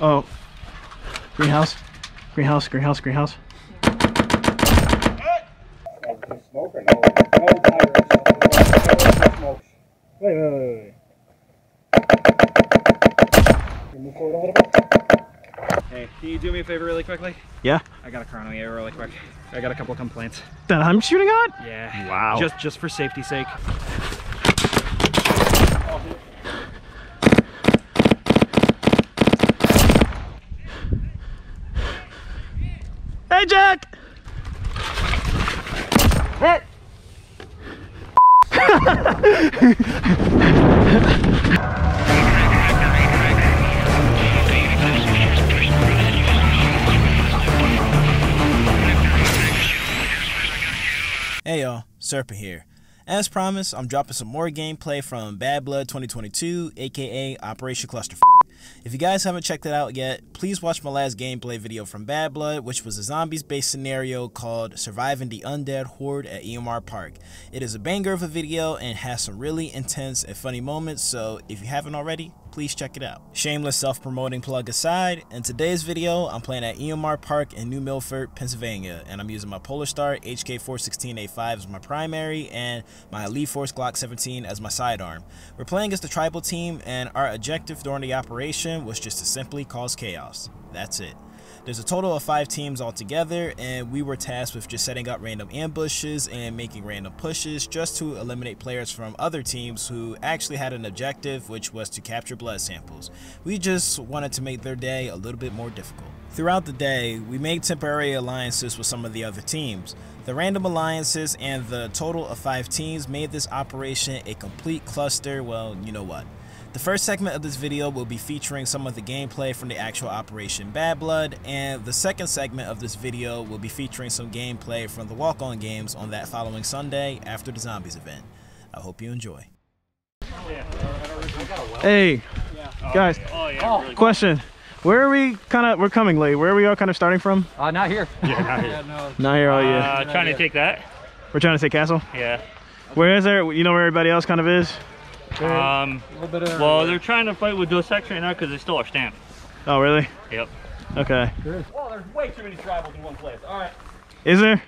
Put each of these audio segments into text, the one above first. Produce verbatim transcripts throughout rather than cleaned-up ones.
Oh. Greenhouse. Greenhouse, greenhouse, greenhouse. Smoke or no? No tires. Smoke. Wait, wait, wait, wait. Can you move forward a little bit? Hey, can you do me a favor really quickly? Yeah. I got a chrono here really quick. I got a couple of complaints. That I'm shooting on? Yeah. Wow. Just just for safety's sake. Hey, Jack! Hey! Hey y'all, Serpent here. As promised, I'm dropping some more gameplay from Bad Blood twenty twenty-two, aka Operation Clusterf***. If you guys haven't checked it out yet, please watch my last gameplay video from Bad Blood, which was a zombies-based scenario called Surviving the Undead Horde at E M R Park. It is a banger of a video and has some really intense and funny moments, so if you haven't already, please check it out. Shameless self-promoting plug aside, in today's video, I'm playing at E M R Park in New Milford, Pennsylvania, and I'm using my Polarstar H K four sixteen A five as my primary and my Elite Force Glock seventeen as my sidearm. We're playing as the tribal team, and our objective during the operation was just to simply cause chaos. That's it. There's a total of five teams altogether, and we were tasked with just setting up random ambushes and making random pushes just to eliminate players from other teams who actually had an objective, which was to capture blood samples. We just wanted to make their day a little bit more difficult. Throughout the day, we made temporary alliances with some of the other teams. The random alliances and the total of five teams made this operation a complete cluster. Well, you know what? The first segment of this video will be featuring some of the gameplay from the actual Operation Bad Blood, and the second segment of this video will be featuring some gameplay from the walk-on games on that following Sunday after the Zombies event. I hope you enjoy. Hey, guys, question. Where are we kind of, we're coming late, where are we all kind of starting from? Uh, not here. Yeah, not here. yeah, no. Not here, oh yeah. Uh, trying to take that. We're trying to take Castle? Yeah. Where is there, you know where everybody else kind of is? Um, bit of, well, uh, they're trying to fight with Dos Ex right now because they stole our stamp. Oh, really? Yep. Okay. Good. Well, there's way too many tribals in one place. All right. Is there?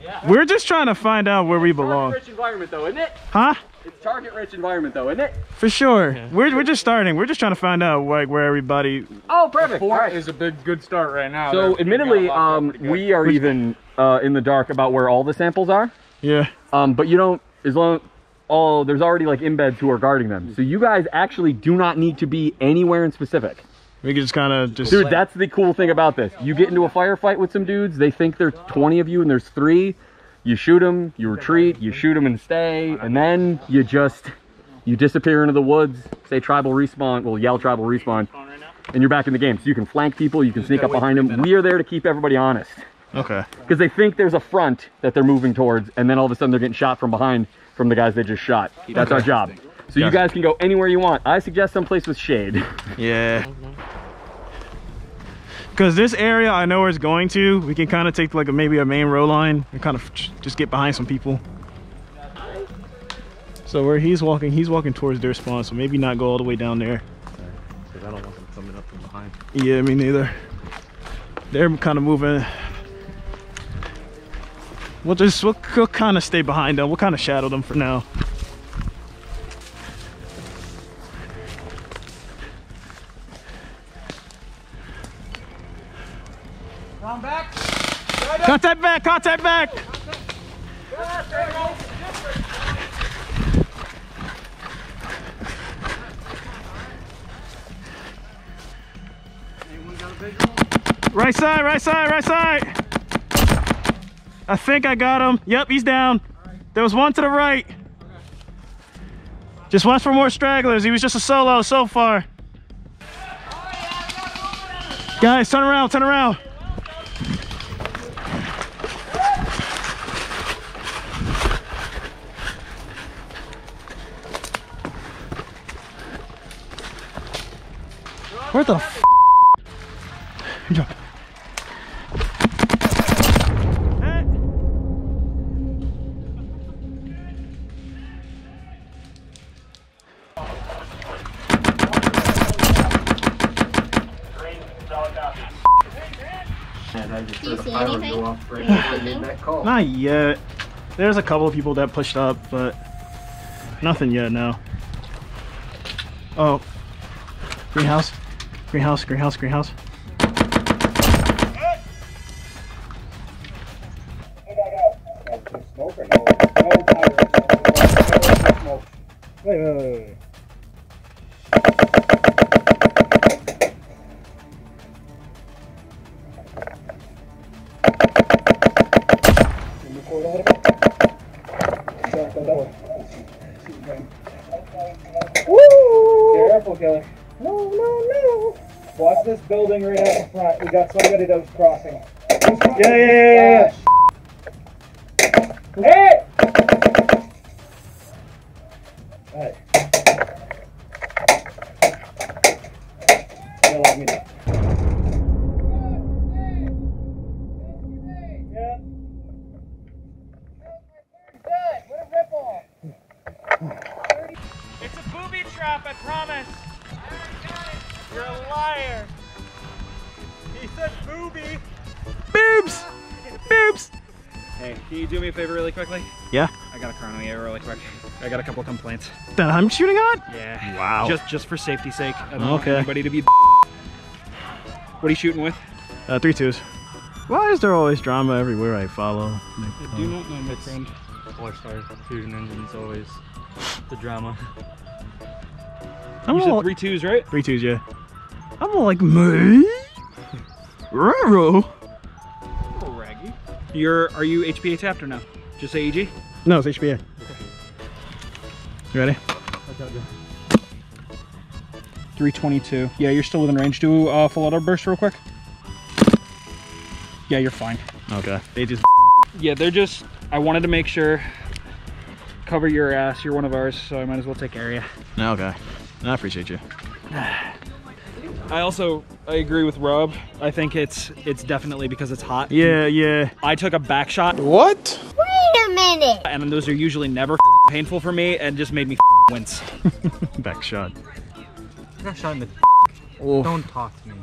Yeah. We're just trying to find out where it's we belong. Target-rich environment, though, isn't it? Huh? It's target-rich environment, though, isn't it? For sure. Yeah. We're we're just starting. We're just trying to find out like where everybody. Oh, perfect. All right. Is a big good start right now. So, though. admittedly, um, we are Which... even uh, in the dark about where all the samples are. Yeah. Um, but you don't as long. Oh, there's already like embeds who are guarding them. So you guys actually do not need to be anywhere in specific. We can just kind of just... Dude, that's the cool thing about this. You get into a firefight with some dudes. They think there's twenty of you and there's three. You shoot them, you retreat, you shoot them and stay. And then you just, you disappear into the woods. Say tribal respawn. Well, yell tribal respawn. And you're back in the game. So you can flank people. You can sneak up behind them. We are there to keep everybody honest. Okay. Because they think there's a front that they're moving towards. And then all of a sudden they're getting shot from behind. From the guys they just shot. That's okay. Our job. So yeah. You guys can go anywhere you want. I suggest someplace with shade. Yeah. Because this area I know where it's going to. We can kind of take like a, maybe a main row line and kind of just get behind some people. So where he's walking, he's walking towards their spawn. So maybe not go all the way down there. Because I don't want them coming up from behind. Yeah, me neither. They're kind of moving. We'll just, we'll, we'll kind of stay behind them. We'll kind of shadow them for now. Round back. Right contact back, contact back. Right side, right side, right side. I think I got him. Yep, he's down. Right. There was one to the right. Okay. Just watch for more stragglers. He was just a solo so far. Oh, yeah, guys, turn around, turn around. Where the f***? And I just heard a siren go off right after I made that call. Not yet. There's a couple of people that pushed up, but nothing yet now. Oh. Greenhouse. Greenhouse, greenhouse, greenhouse. Wait, wait, wait, wait. Building right out in front. We got somebody that was crossing. Yeah, yeah, yeah, yeah. Hey! Alright. Don't let me know. Yeah. What a rip off. It's a booby trap, I promise. I got it. You're a liar. He said boobie. Boobs! Boobs! Hey, can you do me a favor really quickly? Yeah. I got a chrono here really quick. I got a couple complaints. That I'm shooting on? Yeah. Wow. Just just for safety's sake. I don't okay. want anybody to be What are you shooting with? Uh, three twos. Why is there always drama everywhere I follow? I do not know, my friend. Polarstar Fusion Engine's always the drama. I'm you said three twos, right? Three twos, yeah. I'm all like, me? Raro. Hello, Raggy. You're, are you H P A tapped or no? Just A E G? No, it's H P A. Okay. You ready? three twenty-two. Yeah, you're still within range. Do uh, full auto burst real quick. Yeah, you're fine. Okay. They just. Yeah, they're just. I wanted to make sure. Cover your ass. You're one of ours, so I might as well take care of you. Okay. I appreciate you. I also, I agree with Rob. I think it's it's definitely because it's hot. Yeah, yeah. I took a back shot. What? Wait a minute. And those are usually never painful for me and just made me wince. Back shot. I got shot in the oh. Don't talk to me.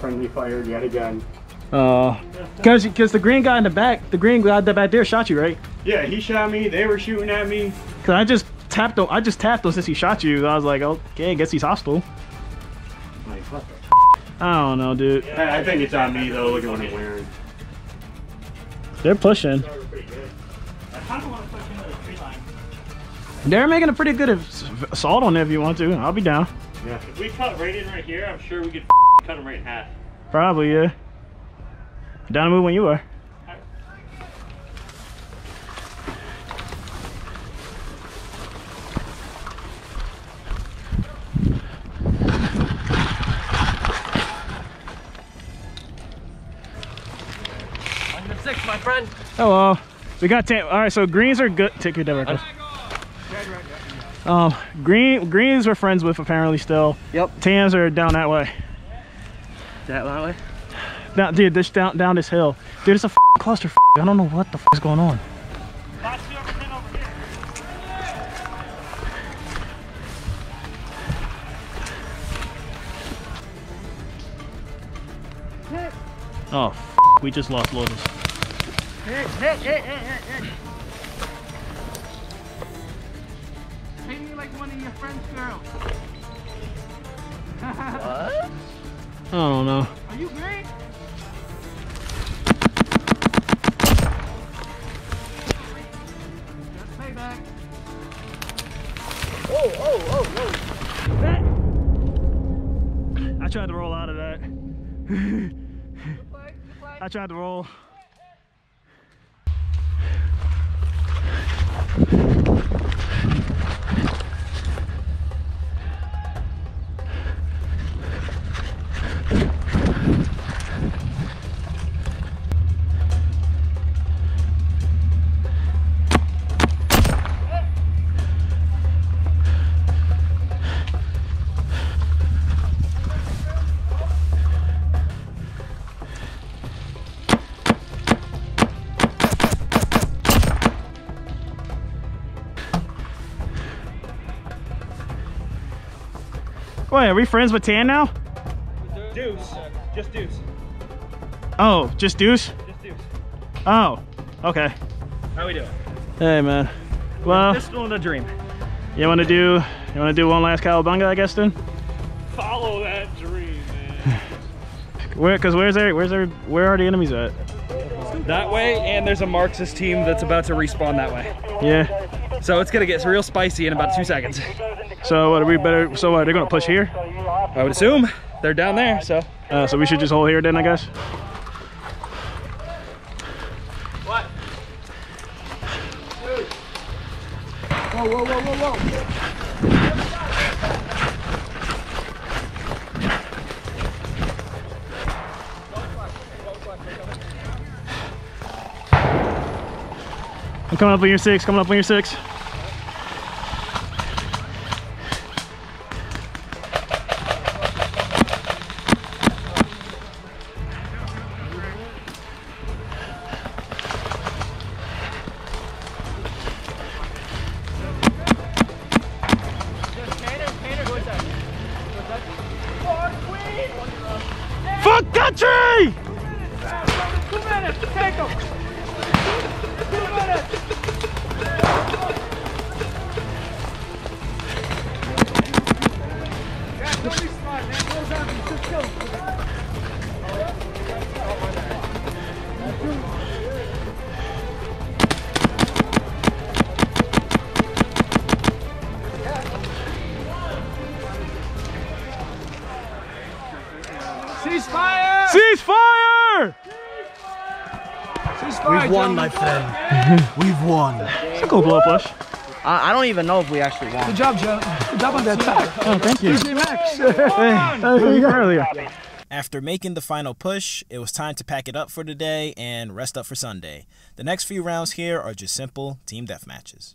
Friendly fired yet again. Uh, cause, cause the green guy in the back, the green guy that back there shot you, right? Yeah, he shot me. They were shooting at me. Cause I just tapped him. I just tapped him since he shot you. I was like, okay, I guess he's hostile. Like, what the I don't know, dude. Yeah, I think it's on me though. Look at what I'm wearing. They're pushing. They're making a pretty good assault on it if you want to. I'll be down. Yeah. If we cut right in right here, I'm sure we could cut him right in half. Probably, yeah. Down to move when you are. one six, my friend. Hello. We got ten. All right, so greens are good. Take your dead record. Um, green greens we're friends with apparently still. Yep. Tans are down that way. That way. Down, dude, this down down this hill, dude. It's a cluster. I don't know what the f is going on. Last two over ten over here. Hit. Oh, f we just lost loaders. Hit, hit, hit, hit, hit, hit. Paint me like one of your friends' girls. What? I don't know. Are you great? Oh, oh, oh, oh. I tried to roll out of that. I tried to roll. Wait, are we friends with Tan now? Deuce. Just Deuce. Oh, just Deuce? Just Deuce. Oh, okay. How we doing? Hey, man. Well, this one's a dream. You want to do you want to do one last cowabunga, I guess, then? Follow that dream, man. Where? Because where's there? Where's there? Where are the enemies at? That way, and there's a Marxist team that's about to respawn that way. Yeah. So it's gonna get real spicy in about two seconds. So what are we better? So what, they're gonna push here? I would assume they're down there. So. Uh, so we should just hold here then, I guess. What? Whoa! Whoa! Whoa! Whoa! Whoa! I'm coming up on your six, coming up on your six. Fuck country! Two minutes, two minutes, take them! Ceasefire! Ceasefire! Ceasefire! We've won, my friend. We've won. It's a cool blow push. I, I don't even know if we actually won. Good job, Joe. Good job on that attack. Oh, thank you. Hey, after making the final push, it was time to pack it up for today and rest up for Sunday. The next few rounds here are just simple team death matches.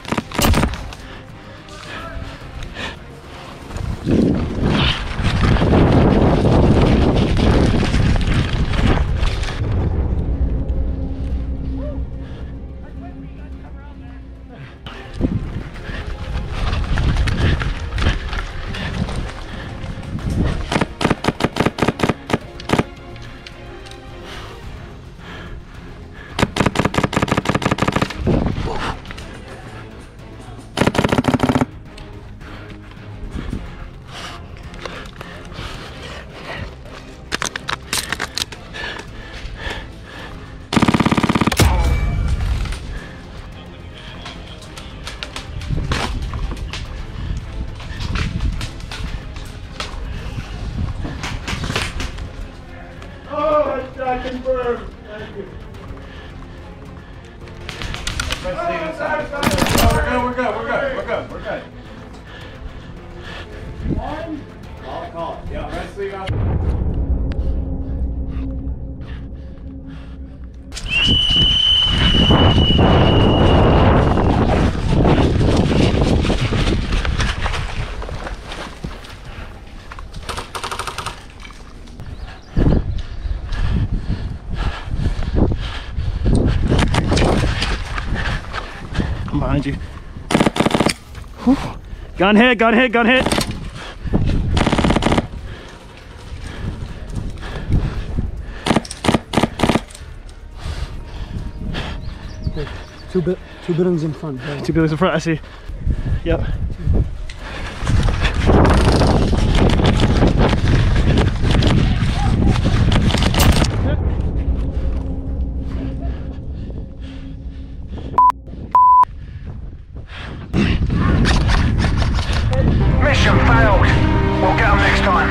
I'm behind you. Whew. Gun hit, gun hit, gun hit. Two, bu two buildings in front. Right? Two buildings in front, I see. Yep. Mission failed. We'll get them next time.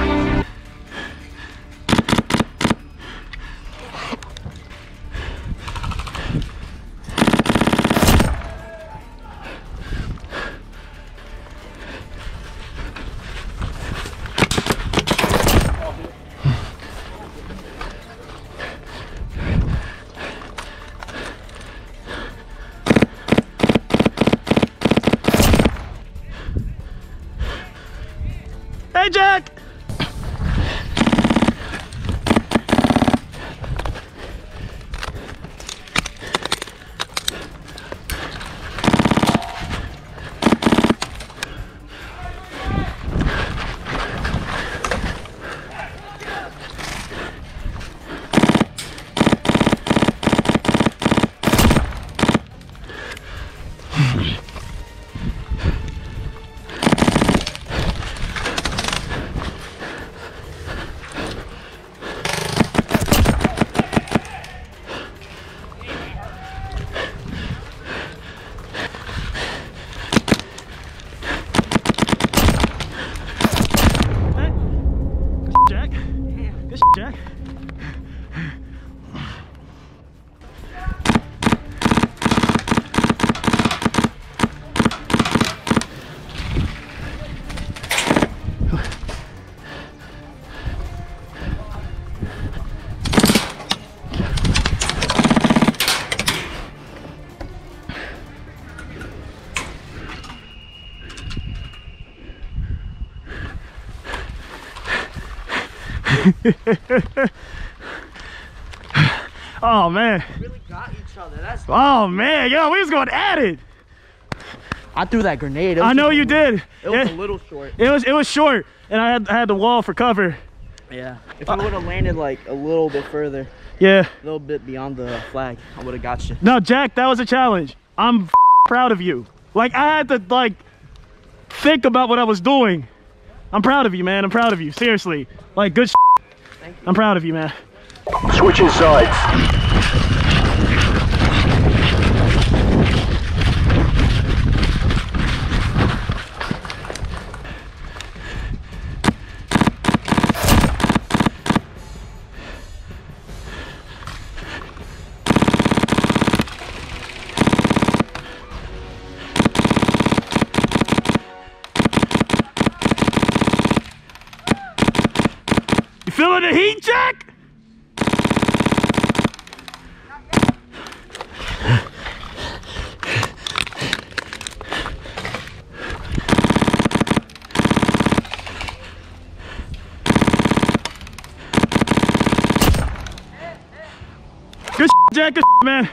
Jack! Oh man, we really got each other. That's oh man, yo, we was going at it. I threw that grenade. I know you little, did. It was it, a little short. It was it was short, and I had I had the wall for cover. Yeah. If I would have landed like a little bit further, yeah, a little bit beyond the flag, I would have got you. No, Jack, that was a challenge. I'm f proud of you. Like I had to like think about what I was doing. I'm proud of you, man. I'm proud of you. Seriously, like good. Thank you. I'm proud of you, man. Switching sides. Feeling the heat, Jack? Good shit, Jack. Good shit, man.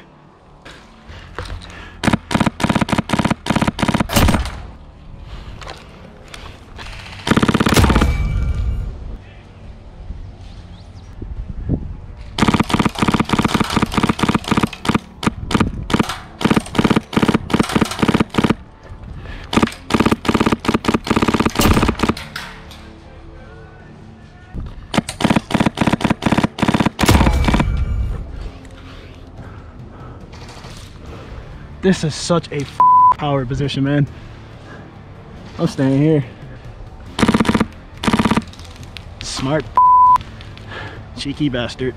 This is such a power position, man. I'm staying here. Smart cheeky bastard.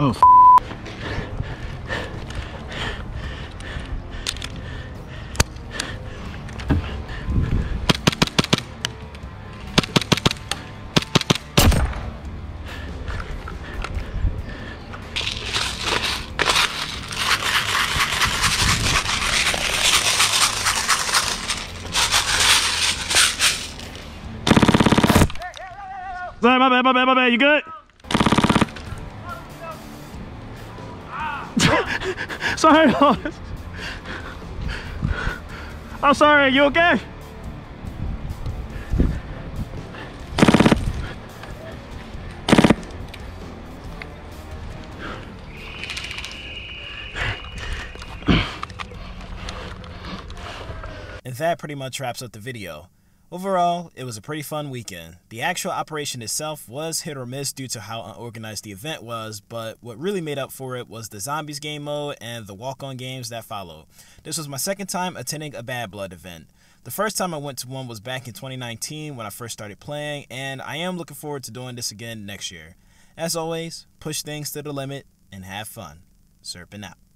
Oh, f sorry, my bad, my bad, my bad. You good? Sorry, Lois. I'm sorry, you okay? And that pretty much wraps up the video. Overall, it was a pretty fun weekend. The actual operation itself was hit or miss due to how unorganized the event was, but what really made up for it was the Zombies game mode and the walk-on games that followed. This was my second time attending a Bad Blood event. The first time I went to one was back in twenty nineteen when I first started playing, and I am looking forward to doing this again next year. As always, push things to the limit and have fun. Serpent out.